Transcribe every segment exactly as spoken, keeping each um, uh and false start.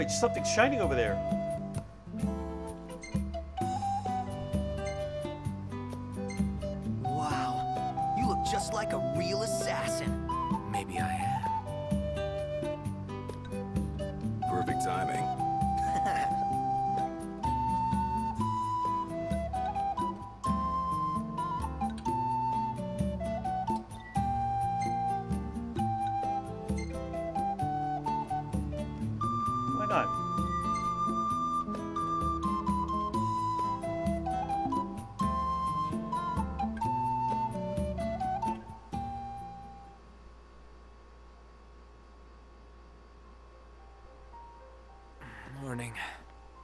Wait, something's shining over there. Wow, you look just like a real assassin. Maybe I am. Perfect timing.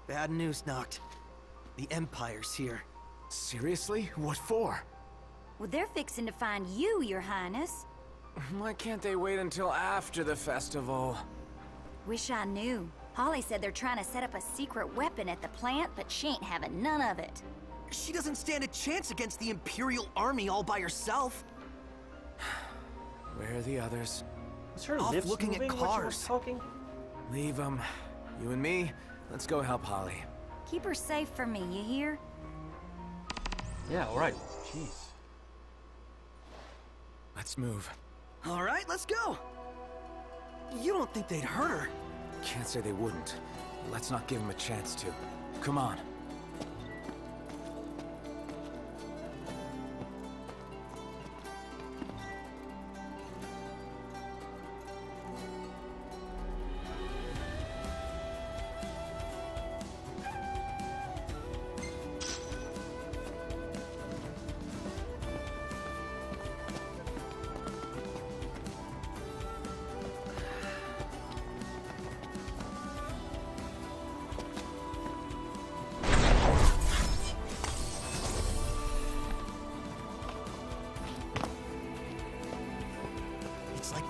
Bad news, Noct. The Empire's here. Seriously? What for? Well, they're fixing to find you, Your Highness. Why can't they wait until after the festival? Wish I knew. Holly said they're trying to set up a secret weapon at the plant, but she ain't having none of it. She doesn't stand a chance against the Imperial Army all by herself. Where are the others? Was her lips off looking at cars. Talking? Leave them. You and me. Let's go help Holly. Keep her safe from me, you hear? Yeah, all right. Jeez. Let's move. All right, let's go. You don't think they'd hurt her? Can't say they wouldn't. Let's not give them a chance to. Come on.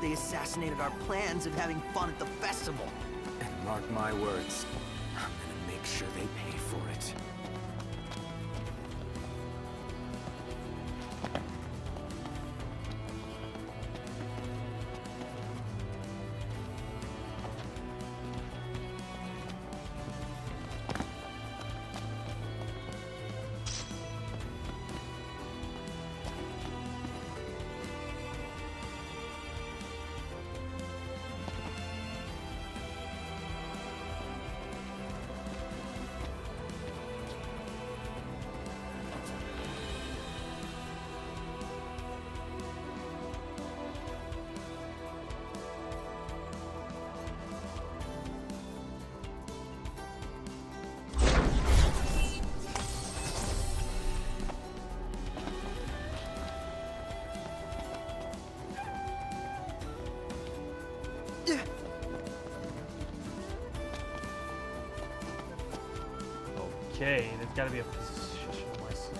They assassinated our plans of having fun at the festival. And mark my words, I'm gonna make sure they pay for it. Okay, there's gotta be a position place.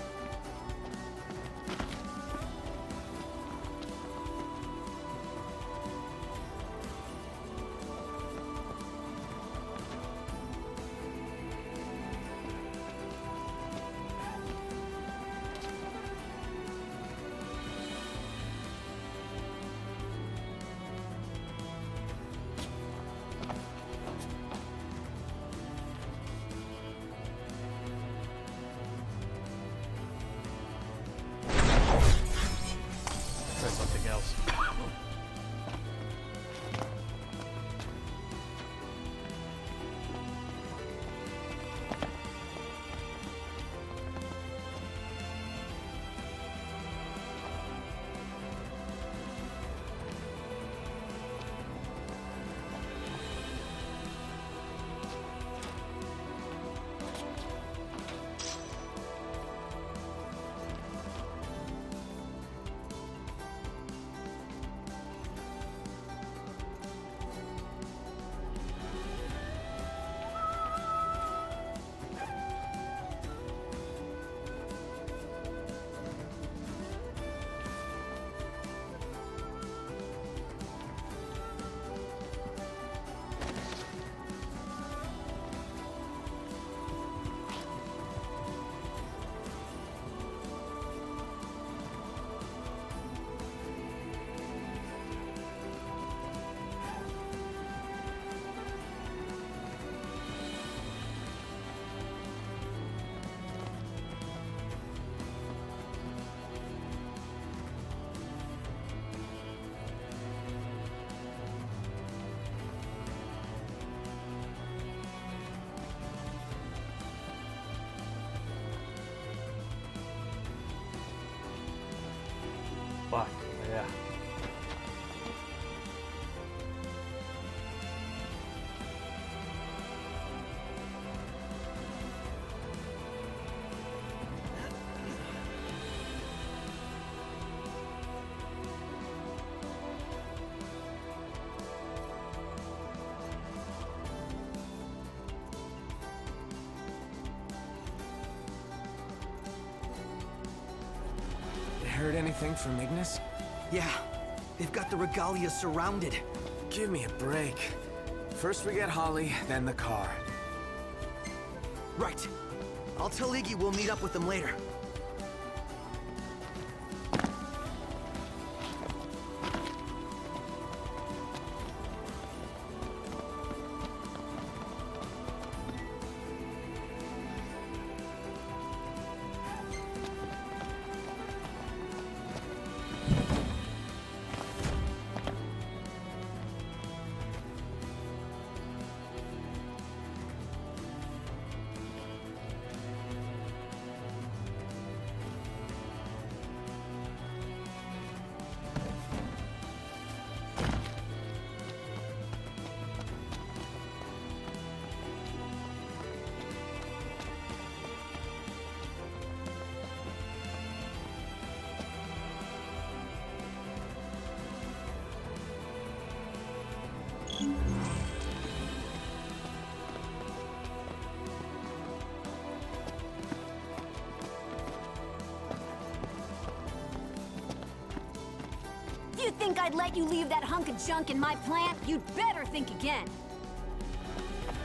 heard anything from Magnus? Yeah, they've got the Regalia surrounded. Give me a break. First we get Holly, then the car. Right. I'll tell Iggy we'll meet up with them later. You think I'd let you leave that hunk of junk in my plant? You'd better think again.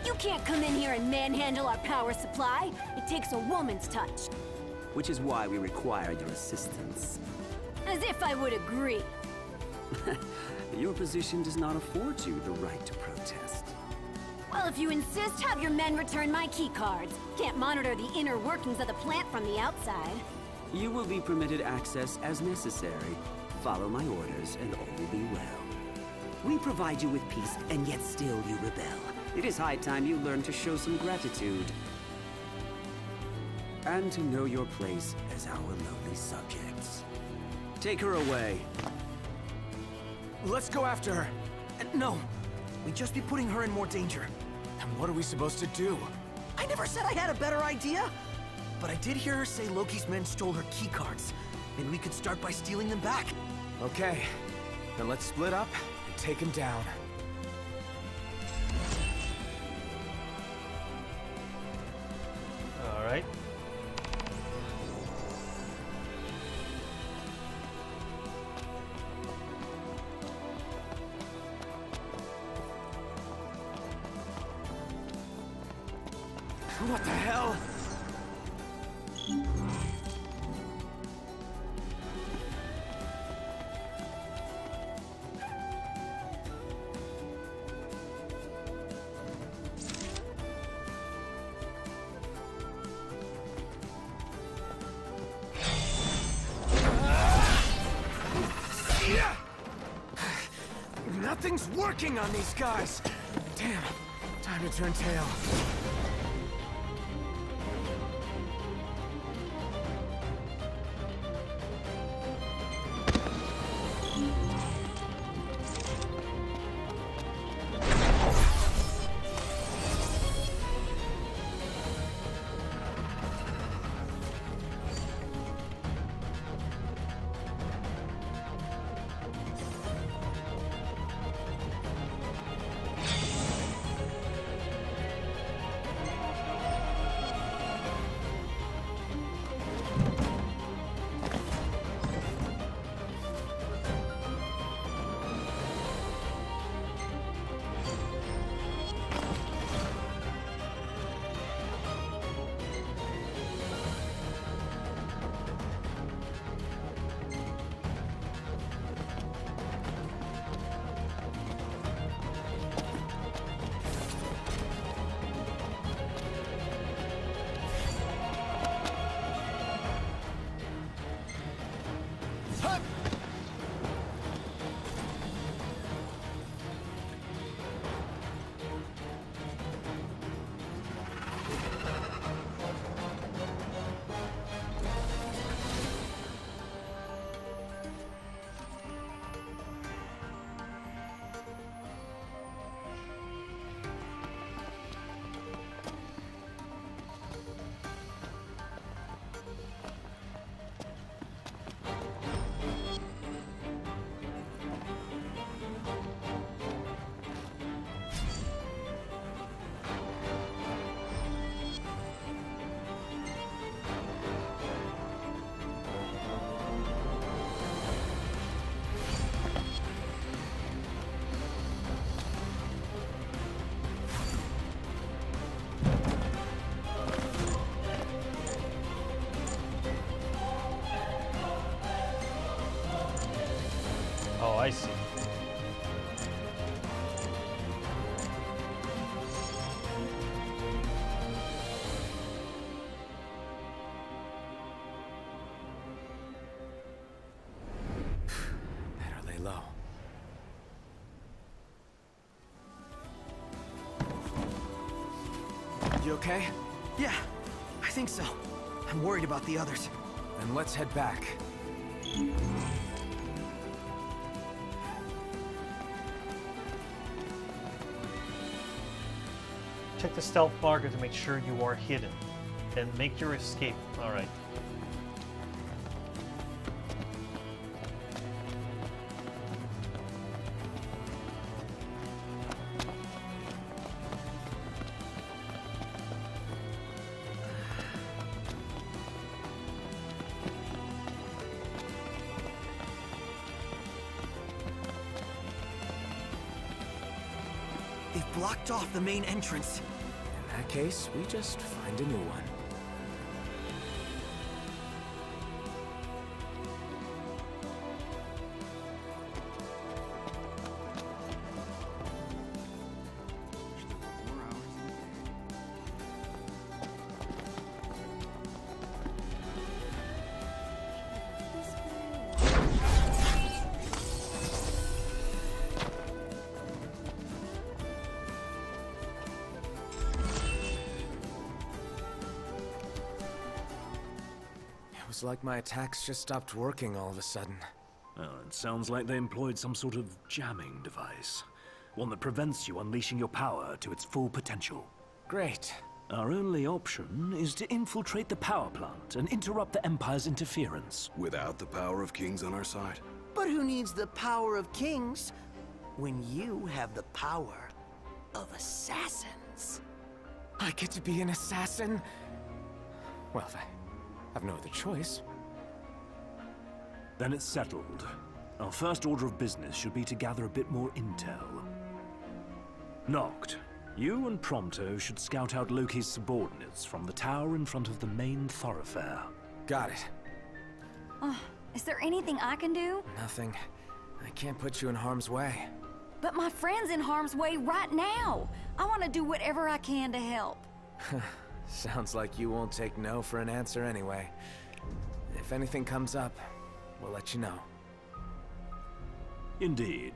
You can't come in here and manhandle our power supply. It takes a woman's touch. Which is why we require your assistance. As if I would agree. Your position does not afford you the right to protest. Well, if you insist, have your men return my key cards. Can't monitor the inner workings of the plant from the outside. You will be permitted access as necessary. Follow my orders, and all will be well. We provide you with peace, and yet still you rebel. It is high time you learn to show some gratitude. And to know your place as our lowly subjects. Take her away. Let's go after her. Uh, no, we'd just be putting her in more danger. And what are we supposed to do? I never said I had a better idea. But I did hear her say Loki's men stole her key cards. And we could start by stealing them back. Okay, then let's split up and take him down. All right. What the hell? Nothing's working on these guys! Damn, time to turn tail. You okay? Yeah, I think so. I'm worried about the others. Then let's head back. Check the stealth marker to make sure you are hidden. Then make your escape. Alright. They've blocked off the main entrance. In that case, we just find a new one. It's like my attacks just stopped working all of a sudden. Well, it sounds like they employed some sort of jamming device. One that prevents you unleashing your power to its full potential. Great. Our only option is to infiltrate the power plant and interrupt the Empire's interference. Without the power of kings on our side? But who needs the power of kings when you have the power of assassins? I get to be an assassin? Well, then. I've no other choice. Then it's settled. Our first order of business should be to gather a bit more intel. Noct, you and Prompto should scout out Loki's subordinates from the tower in front of the main thoroughfare. Got it. Oh, is there anything I can do? Nothing. I can't put you in harm's way. But my friend's in harm's way right now. I want to do whatever I can to help. Sounds like you won't take no for an answer anyway. If anything comes up, we'll let you know. Indeed.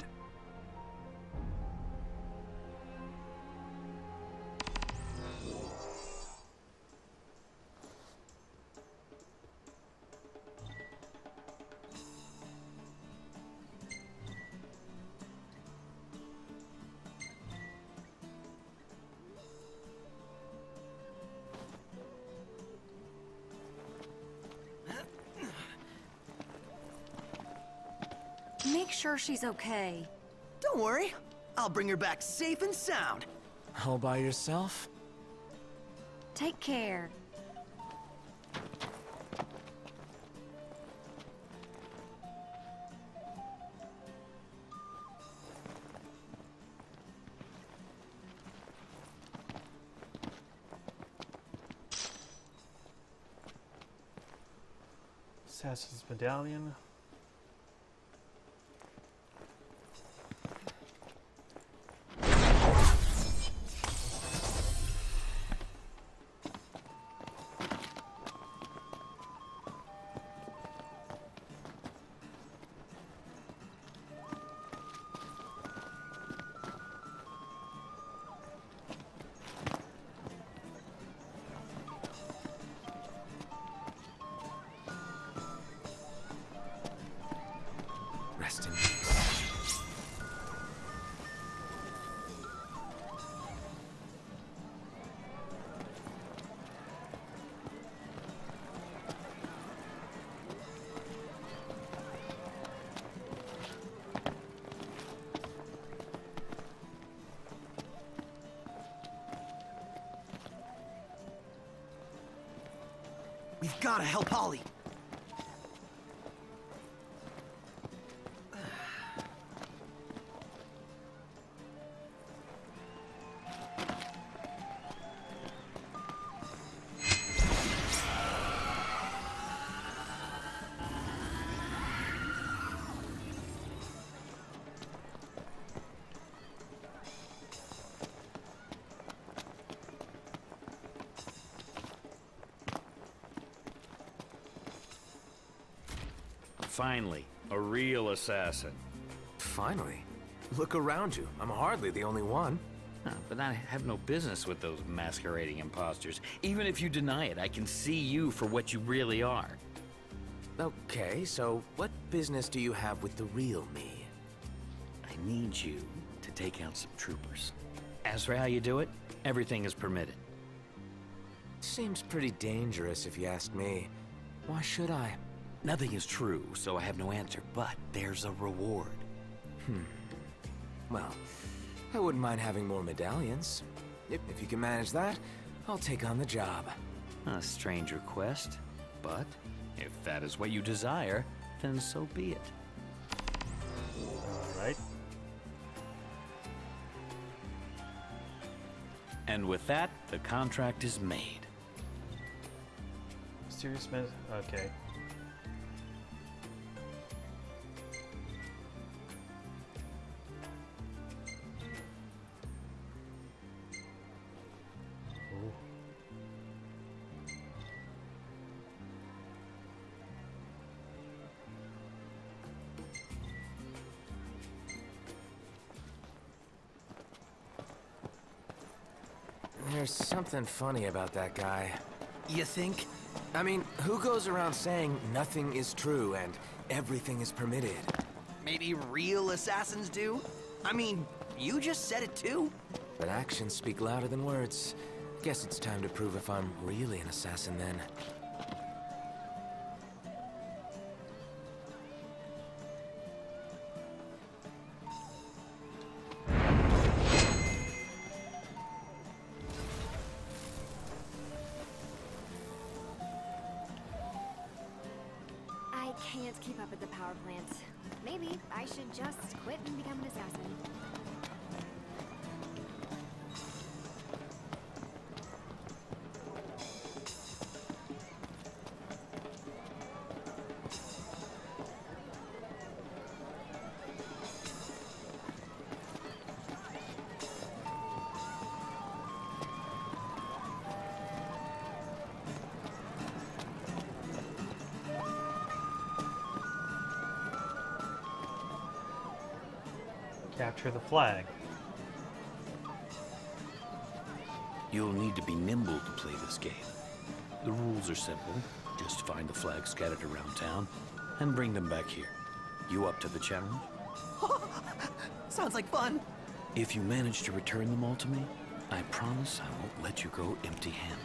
Make sure she's okay. Don't worry. I'll bring her back safe and sound. All by yourself? Take care. Assassin's Medallion. We've got to help Holly. Finally, a real assassin. Finally? Look around you. I'm hardly the only one. Huh, but I have no business with those masquerading imposters. Even if you deny it, I can see you for what you really are. Okay, so what business do you have with the real me? I need you to take out some troopers. As for how you do it, everything is permitted. Seems pretty dangerous if you ask me. Why should I? Nothing is true, so I have no answer, but there's a reward. Hmm. Well, I wouldn't mind having more medallions. If, if you can manage that, I'll take on the job. A strange request, but if that is what you desire, then so be it. All right. And with that, the contract is made. Serious mess? Okay. There's something funny about that guy. You think? I mean, who goes around saying nothing is true and everything is permitted? Maybe real assassins do? I mean, you just said it too. But actions speak louder than words. Guess it's time to prove if I'm really an assassin then. Capture the flag. You'll need to be nimble to play this game. The rules are simple. Just find the flags scattered around town and bring them back here. You up to the challenge? Sounds like fun. If you manage to return them all to me, I promise I won't let you go empty-handed.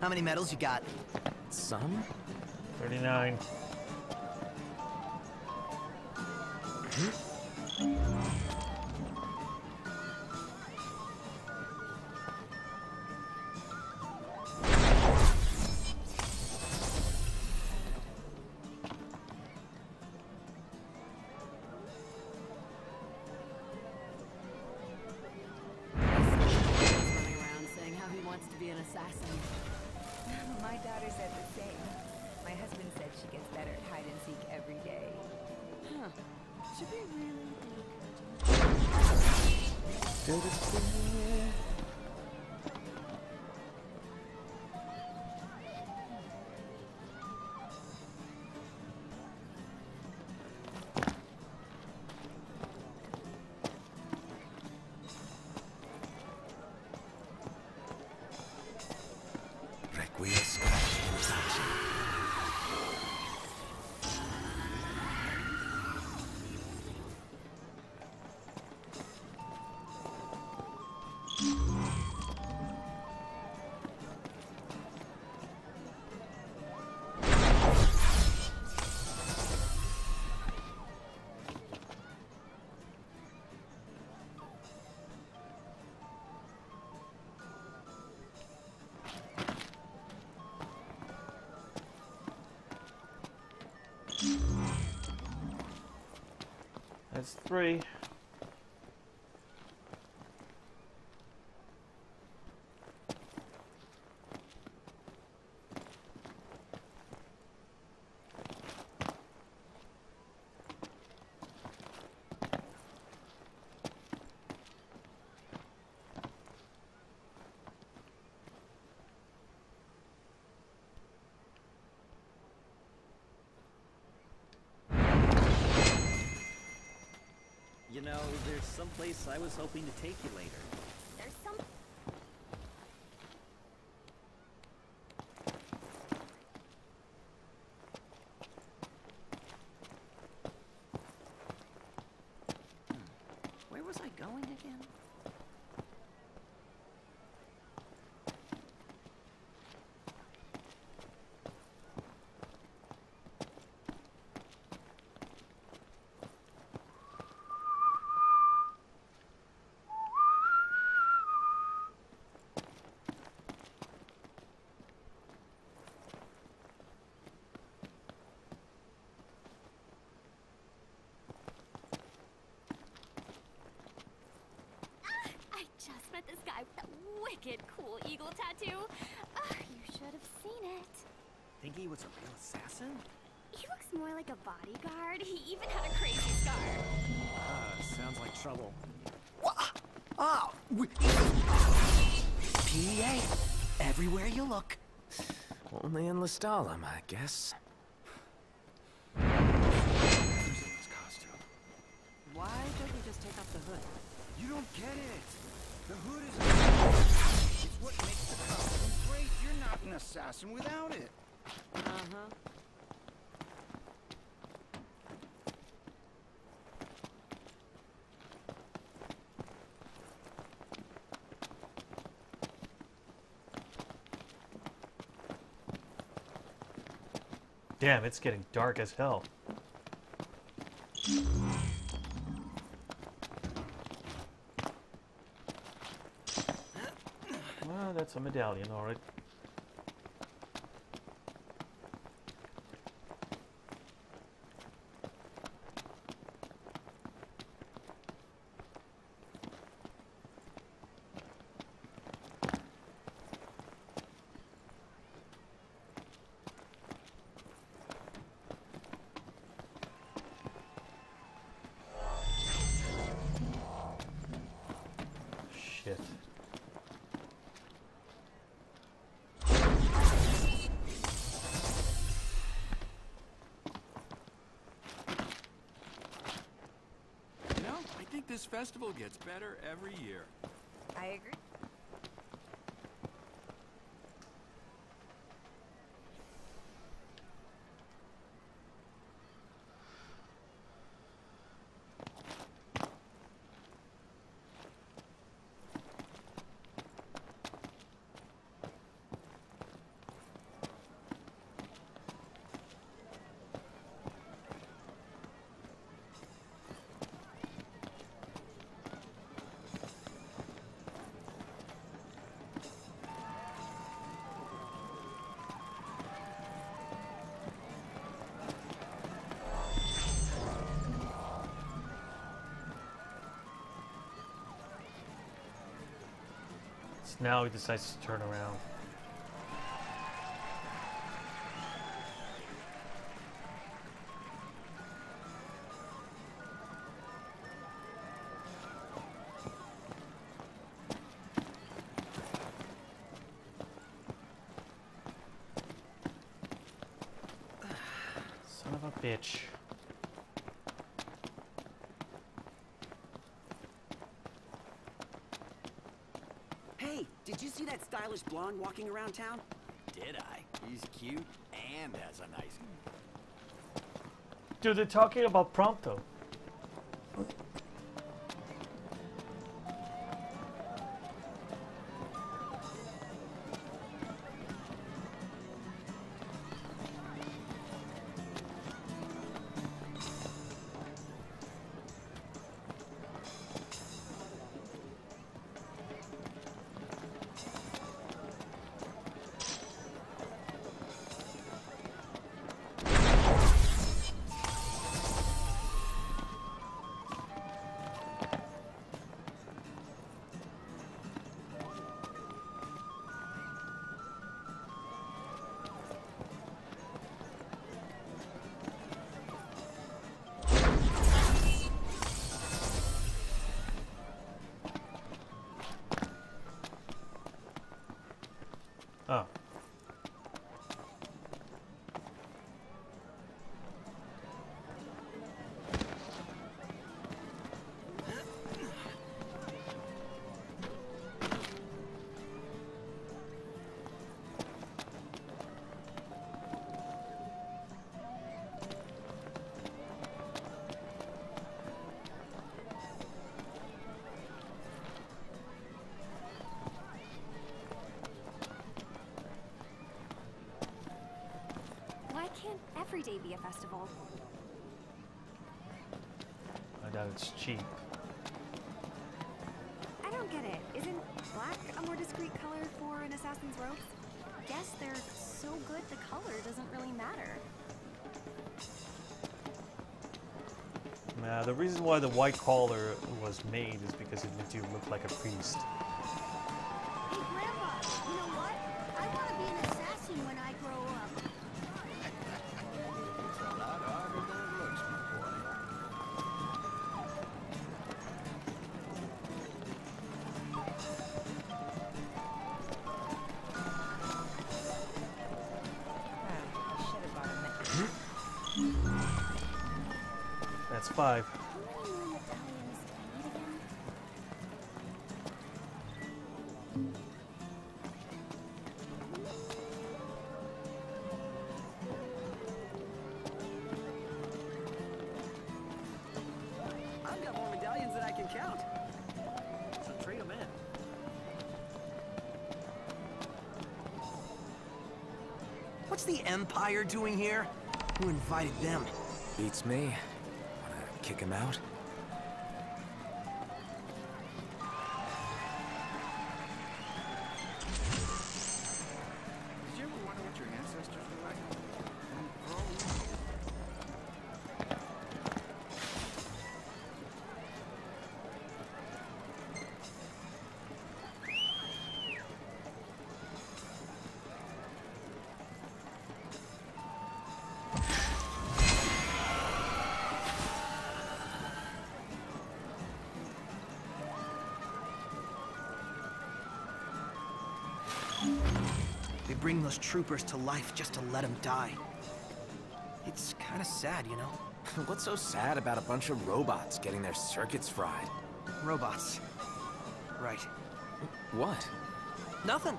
How many medals you got? Some? thirty-nine. You There's three. There's someplace I was hoping to take you later. There's some... Hmm. Where was I going again? This guy with that wicked cool eagle tattoo. Oh, you should have seen it. Think he was a real assassin? He looks more like a bodyguard. He even had a crazy scar. Ah, uh, sounds like trouble. Ah, oh, P E A everywhere you look. Only in Listalum, I guess. Who's in this costume? Why don't you just take off the hood? You don't get it. The hood is it's what makes the costume great. You're not an assassin without it. Uh-huh. Damn, it's getting dark as hell. That's a medallion, all right. Shit. This festival gets better every year. I agree. Now he decides to turn around. Son of a bitch. Did you see that stylish blonde walking around town? Did I? He's cute and has a nice... Dude, they're talking about Prompto. can't every day be a festival. I doubt it's cheap. I don't get it. Isn't black a more discreet color for an assassin's robe? Yes, they're so good the color doesn't really matter. Now, the reason why the white collar was made is because it made you look like a priest. Hey, Grandpa, you know what? I want to be an assassin when I grow up. It's a lot harder than it looks, my boy. I should have bought a necklace. That's five. I've got more medallions than I can count. So trade them in. What's the Empire doing here? Who invited them? Beats me. Kick him out. Did you ever wonder what your ancestors were like? They bring those troopers to life just to let them die. It's kind of sad, you know? What's so sad about a bunch of robots getting their circuits fried? Robots. Right. What? Nothing.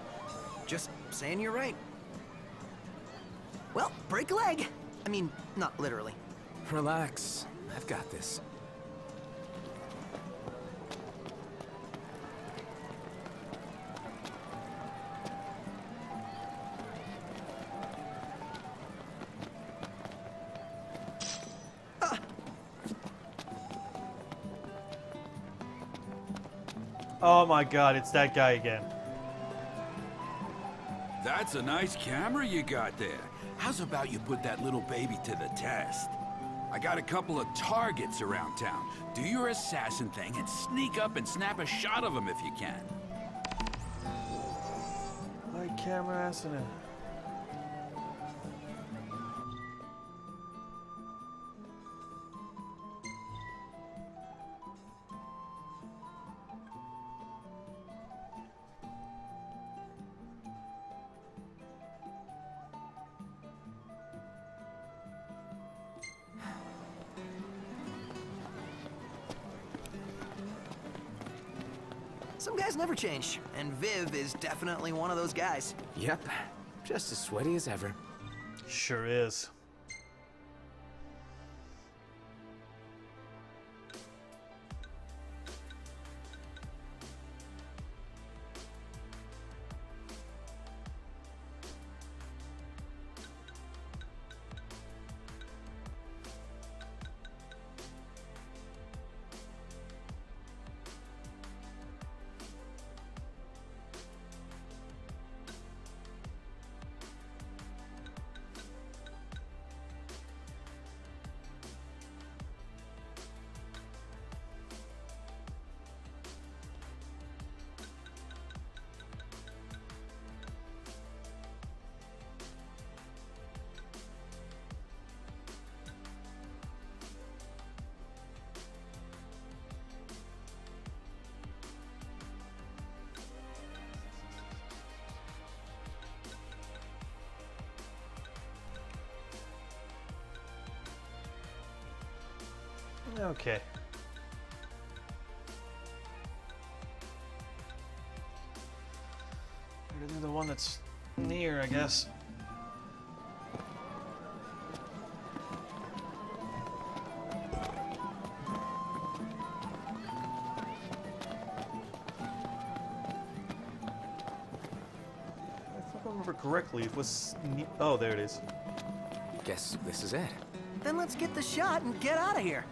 Just saying you're right. Well, break a leg. I mean, not literally. Relax. I've got this. Oh my god, it's that guy again. That's a nice camera you got there. How's about you put that little baby to the test? I got a couple of targets around town. Do your assassin thing and sneak up and snap a shot of them if you can. Like camera assassin. Some guys never change, and Viv is definitely one of those guys. Yep, just as sweaty as ever. Sure is. Okay. I'm gonna do the one that's near, I guess. If I remember correctly, it was... Ne- oh, there it is. Guess this is it. Then let's get the shot and get out of here.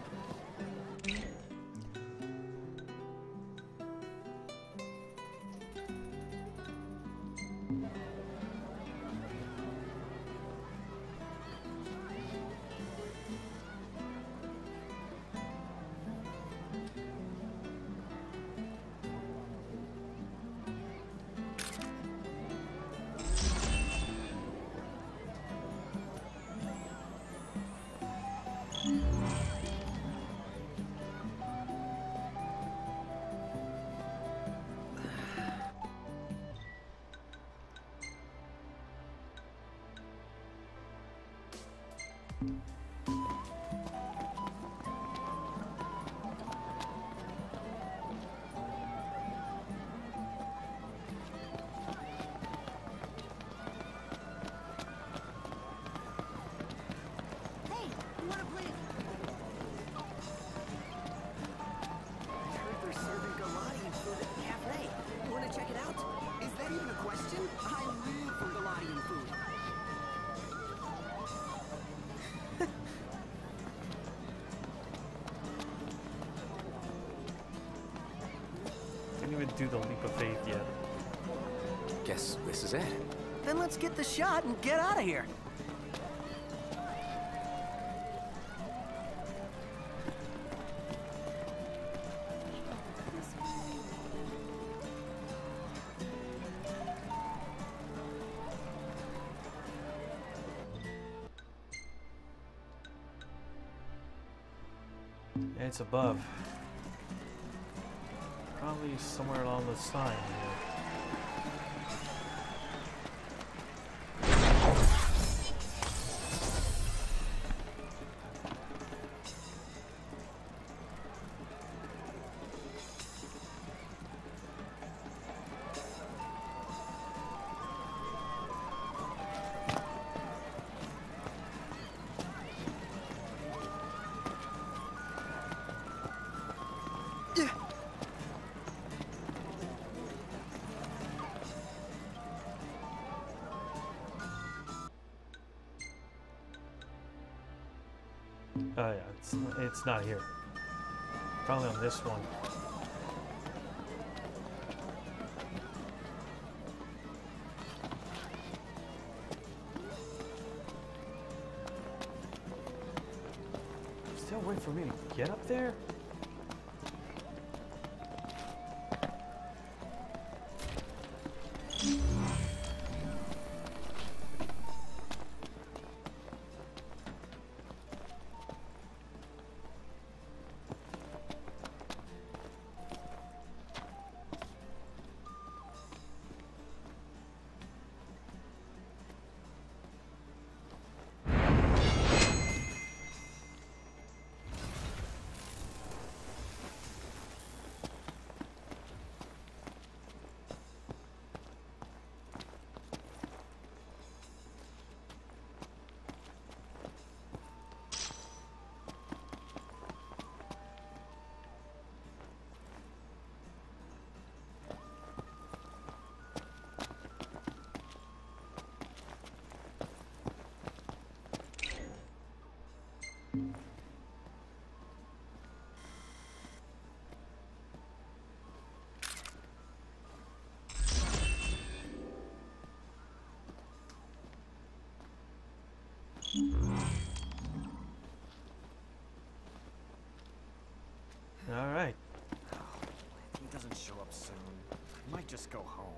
Do the leap of faith yet. Guess this is it. Then let's get the shot and get out of here. It's above. Probably somewhere along the side here. Oh yeah, it's, it's not here. Probably on this one. Still wait for me to get up there? Alright. Oh, if he doesn't show up soon, I might just go home.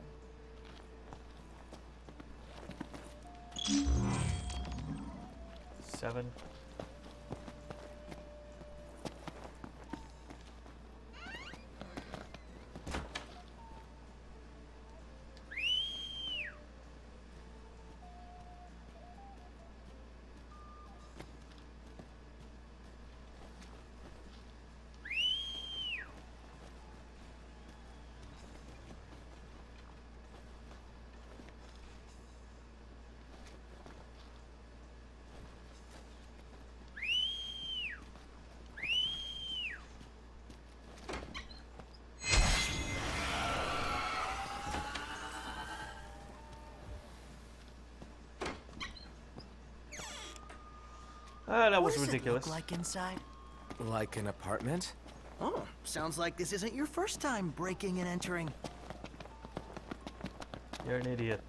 Seven. Uh, that was ridiculous. What does it look like inside? Like an apartment? Oh, sounds like this isn't your first time breaking and entering. You're an idiot.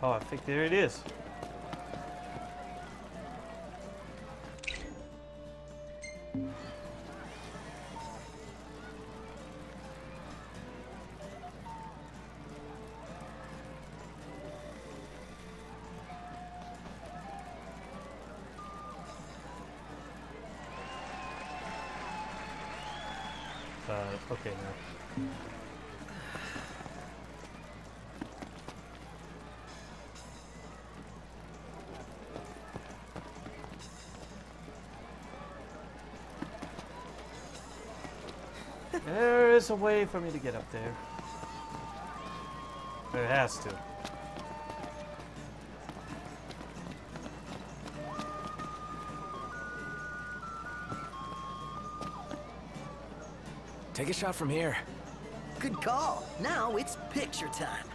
Oh, I think there it is. Uh, okay now. There is a way for me to get up there. There has to. Take a shot from here. Good call. Now it's picture time.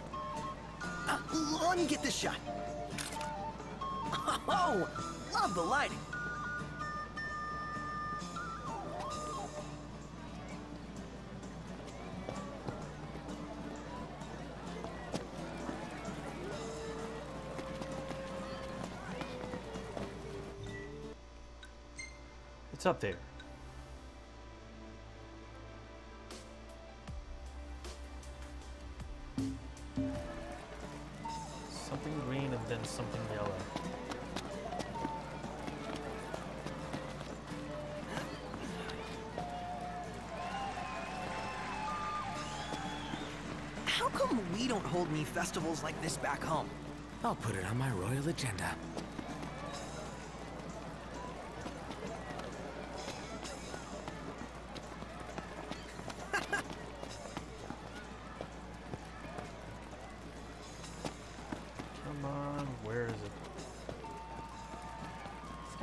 Uh, let me get this shot. Oh, love the lighting. Up there. Something green and then something yellow. How come we don't hold any festivals like this back home? I'll put it on my royal agenda.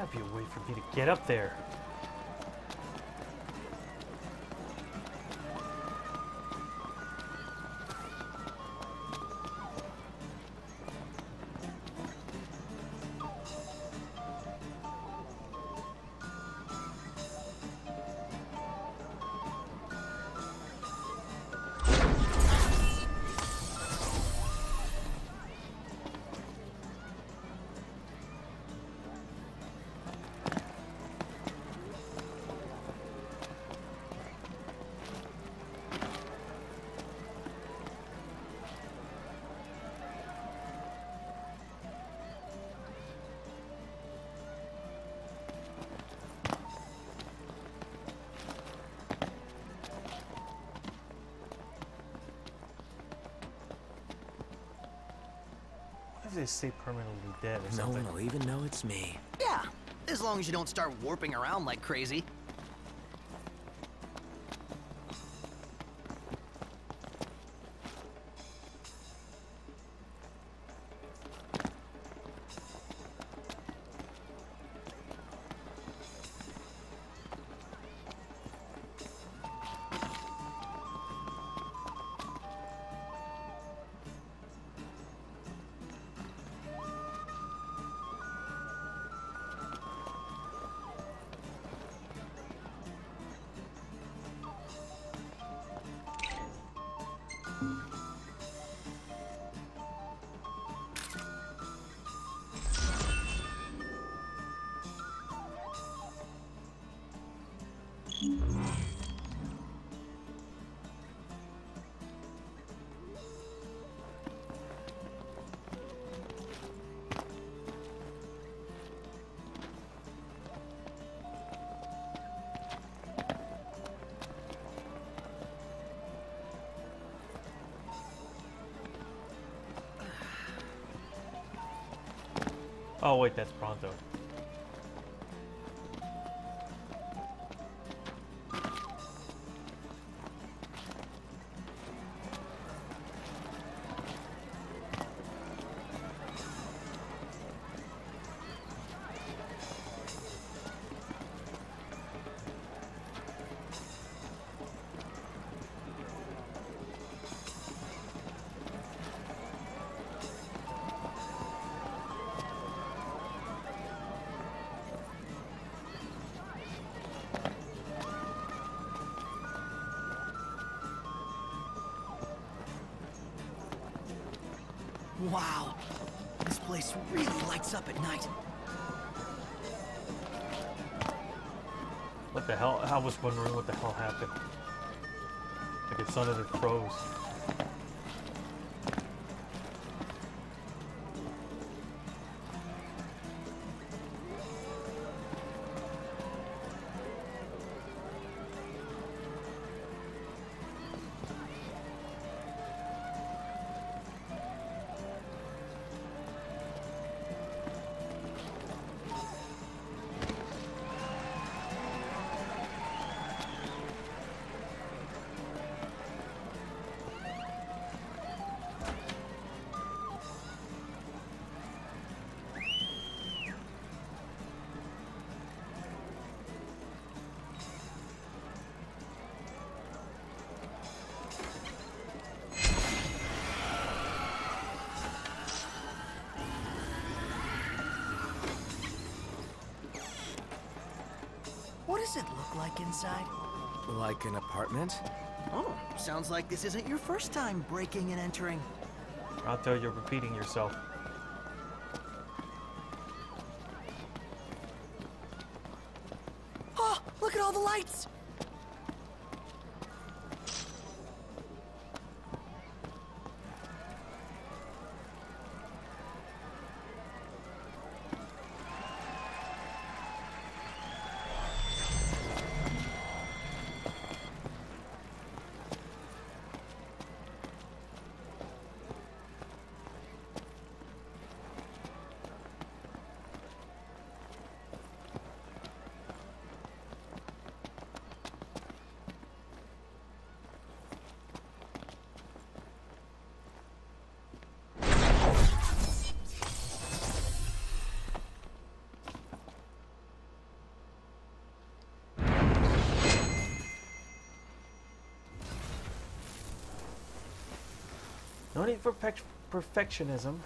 That'd be a way for me to get up there. They stay permanently dead or something. No one will even know it's me. Yeah, as long as you don't start warping around like crazy. Oh wait, that's Prompto. Wow, this place really lights up at night. What the hell? I was wondering what the hell happened. Like it suddenly froze. What does it look like inside? Like an apartment? Oh, sounds like this isn't your first time breaking and entering. I'll tell you, you're repeating yourself. Oh, look at all the lights! No need for perfect perfectionism.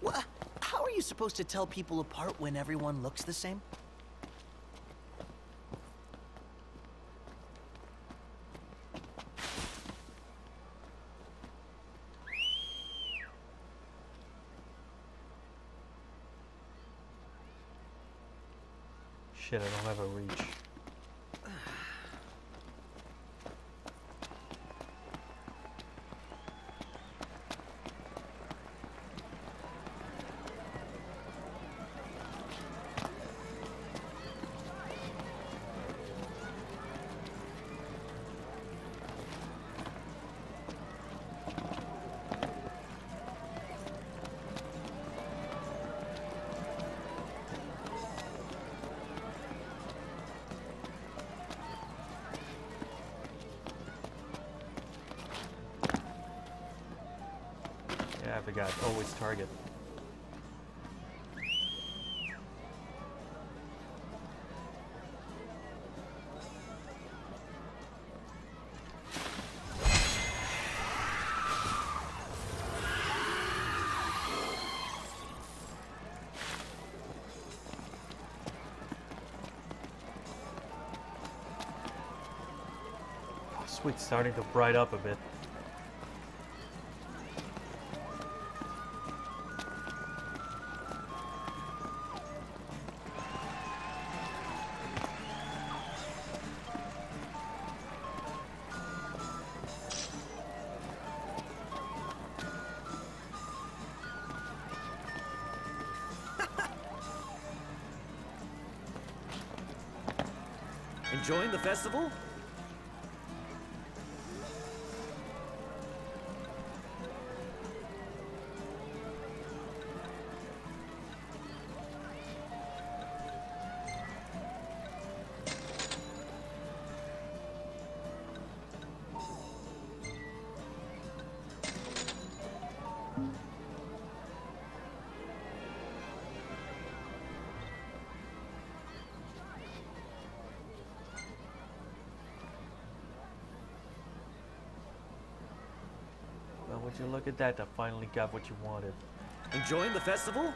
What? How are you supposed to tell people apart when everyone looks the same? Shit, I don't have a reach. I forgot, always target. Oh, sweet, starting to bright up a bit. Enjoying the festival? Would you look at that, I finally got what you wanted. Enjoying the festival?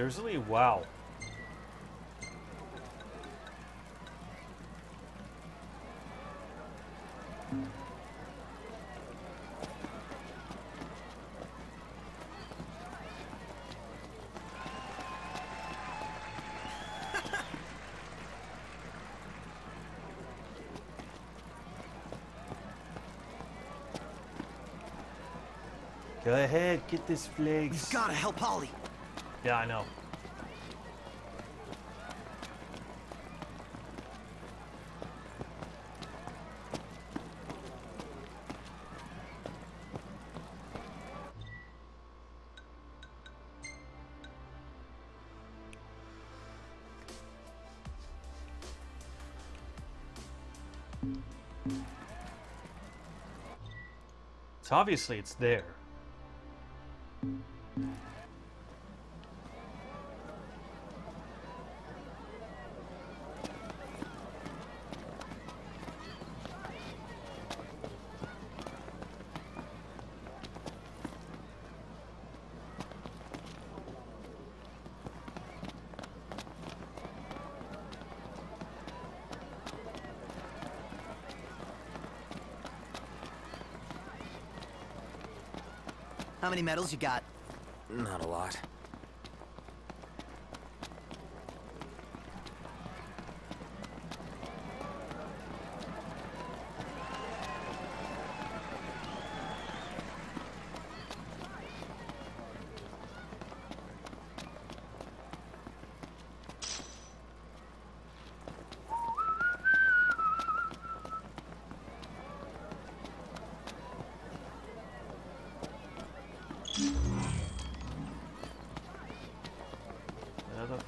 Seriously? Wow. Go ahead, get this flag. You've got to help Holly. Yeah, I know. It's obviously it's there. How many medals you got? Not a lot.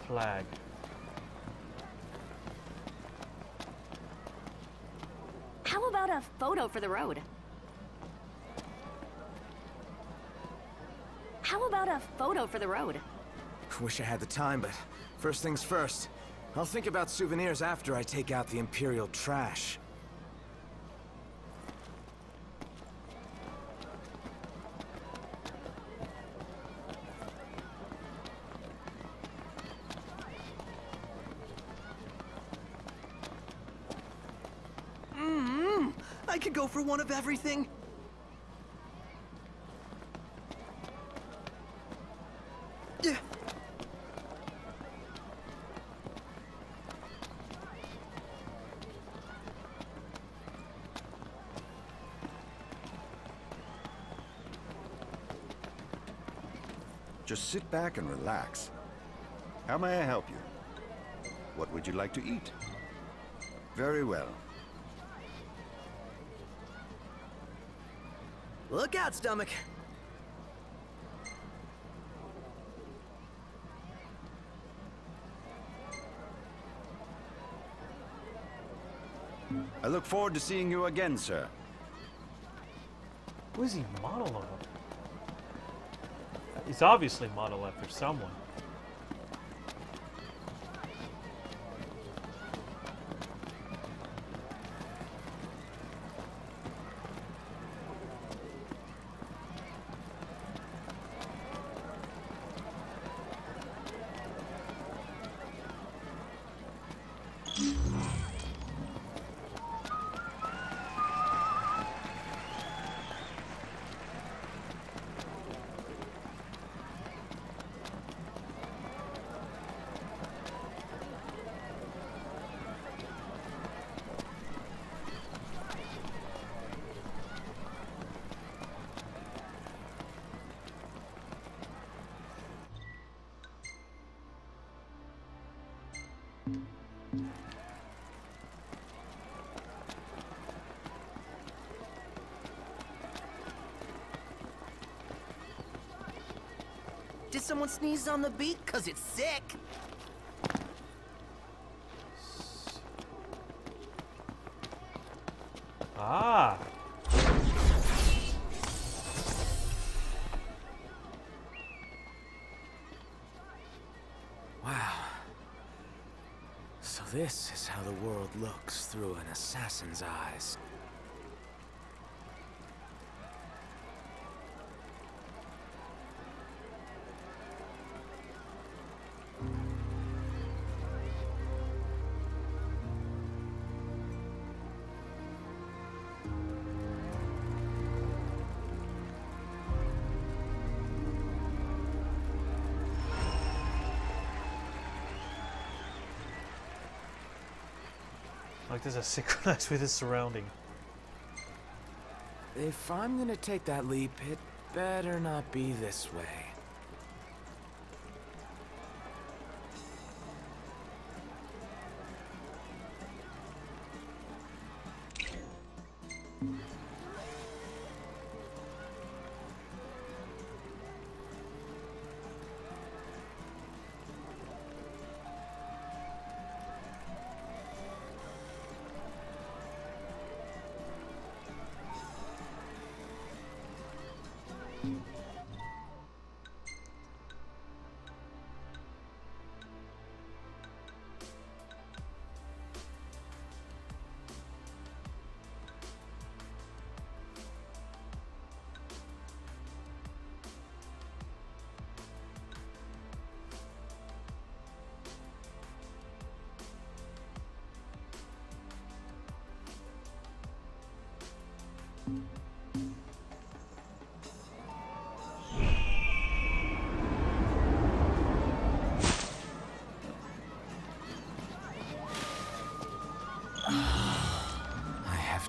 Flag. How about a photo for the road? How about a photo for the road? Wish I had the time, but first things first. I'll think about souvenirs after I take out the Imperial trash. I could go for one of everything. Yeah. Just sit back and relax. How may I help you? What would you like to eat? Very well. Look out, stomach! I look forward to seeing you again, sir. Who is he modeling? He's obviously modeled after someone. Did someone sneeze on the beat? Cause it's sick. Ah. Wow. So this is how the world looks through an assassin's eyes. Like this is synchronized with his surrounding. If I'm gonna take that leap, it better not be this way.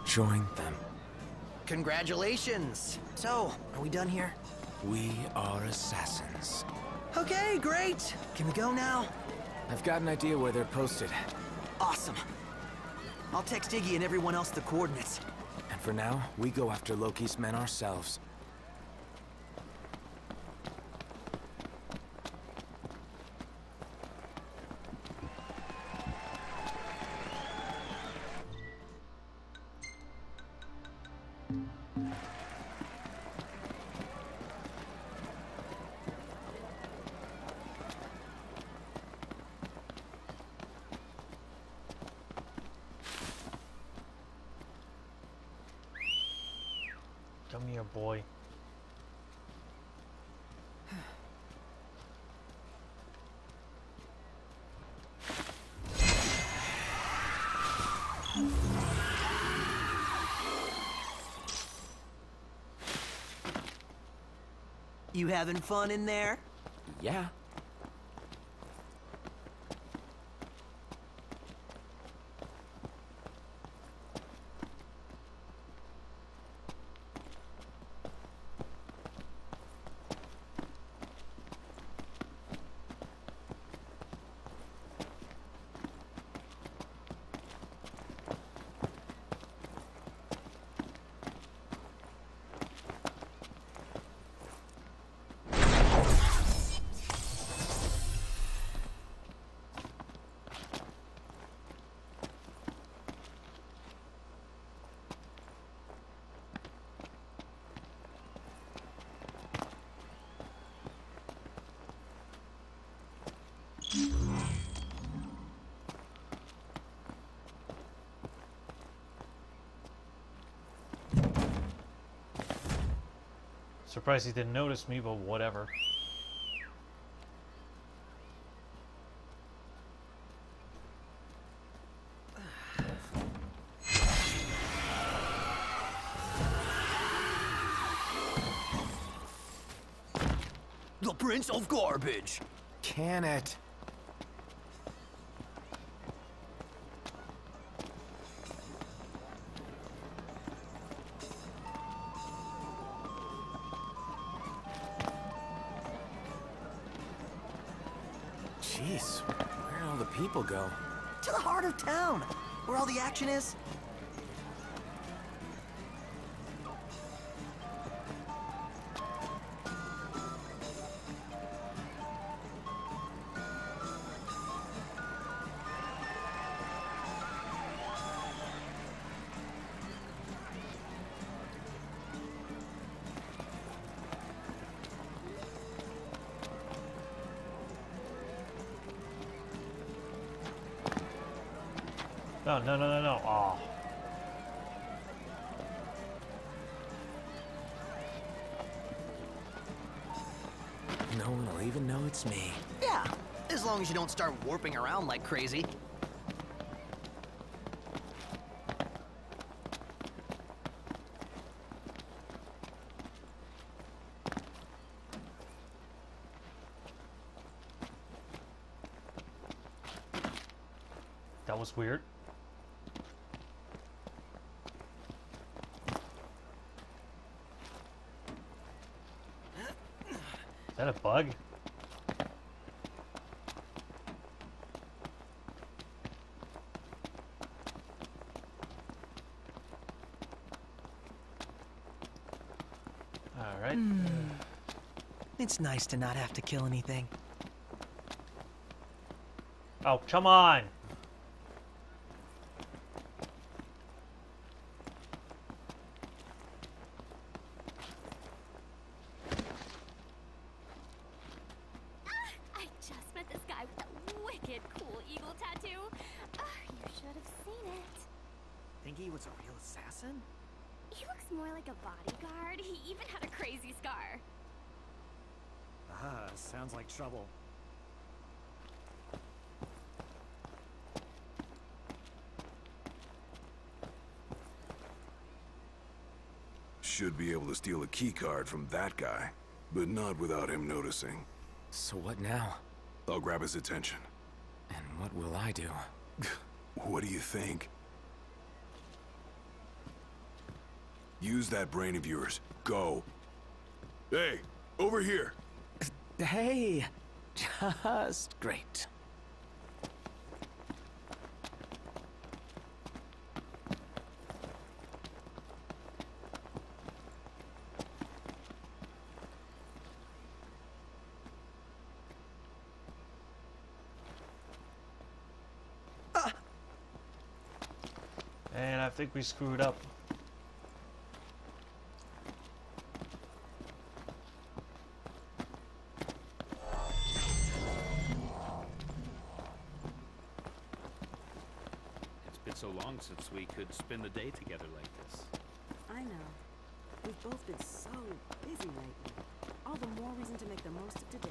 Joined them. Congratulations! So, are we done here? We are assassins. Okay, great! Can we go now? I've got an idea where they're posted. Awesome! I'll text Iggy and everyone else the coordinates. And for now, we go after Loki's men ourselves. Come here, boy. You having fun in there? Yeah. Surprised he didn't notice me, but whatever. The Prince of Garbage! Can it? Go to the heart of town where all the action is. No, no, no, no, no. Oh. No one will even know it's me. Yeah, as long as you don't start warping around like crazy. That was weird. that a bug? All right. Mm. It's nice to not have to kill anything. Oh, come on. Should be able to steal a key card from that guy, but not without him noticing. So what now? I'll grab his attention. And what will I do? What do you think? Use that brain of yours. Go. Hey, over here. Hey, just great. I think we screwed up. It's been so long since we could spend the day together like this. I know. We've both been so busy lately. All the more reason to make the most of today.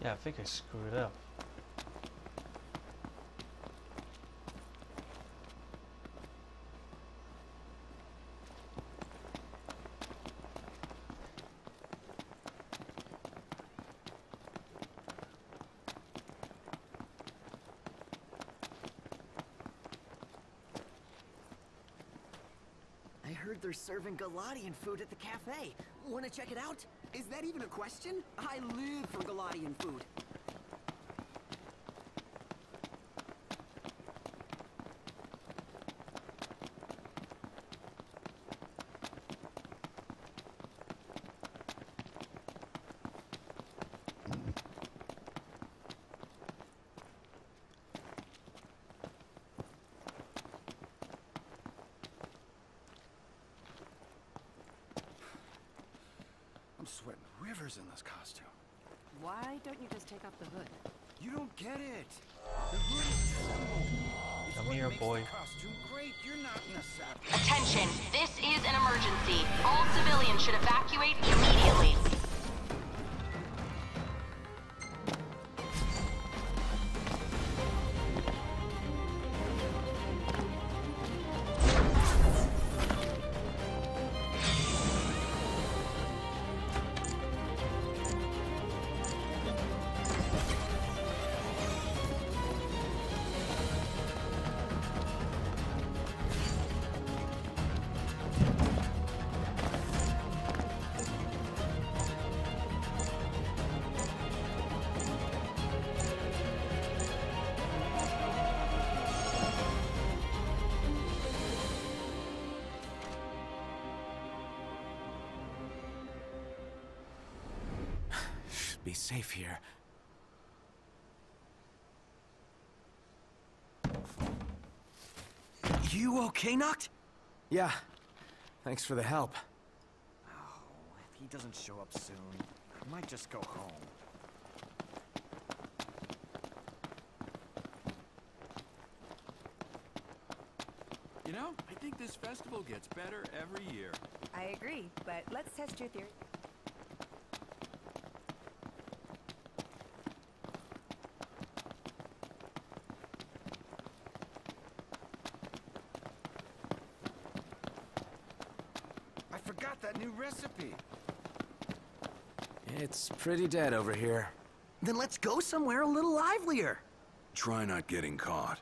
Yeah, I think I screwed up. I heard they're serving Galadian food at the cafe. Wanna check it out? Is that even a question? I live for Galadian food. Sweating rivers in this costume. Why don't you just take off the hood? You don't get it. The hood is a symbol. Come here, boy. Costume great. You're not in a sack. Attention. This is an emergency. All civilians should evacuate immediately. be safe here. You okay, Noct? Yeah. Thanks for the help. Oh, if he doesn't show up soon, I might just go home. You know, I think this festival gets better every year. I agree, but let's test your theory. I forgot that new recipe. It's pretty dead over here. Then let's go somewhere a little livelier. Try not getting caught.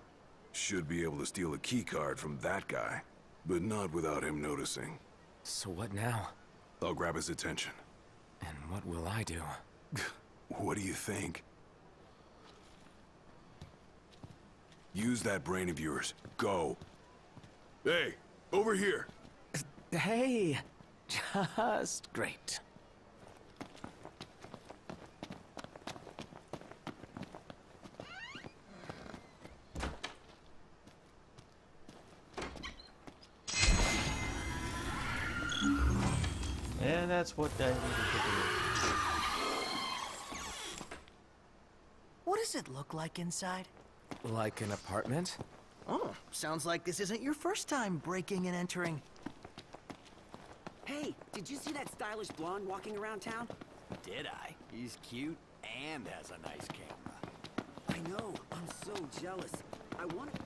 Should be able to steal a key card from that guy, but not without him noticing. So what now? I'll grab his attention. And what will I do? What do you think? Use that brain of yours. Go. Hey, over here. Hey, just great. And that's what that needed to do. What does it look like inside? Like an apartment? Oh, sounds like this isn't your first time breaking and entering. Hey, did you see that stylish blonde walking around town? Did I? He's cute and has a nice camera. I know, I'm so jealous. I want to...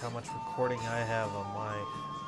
How much recording I have on my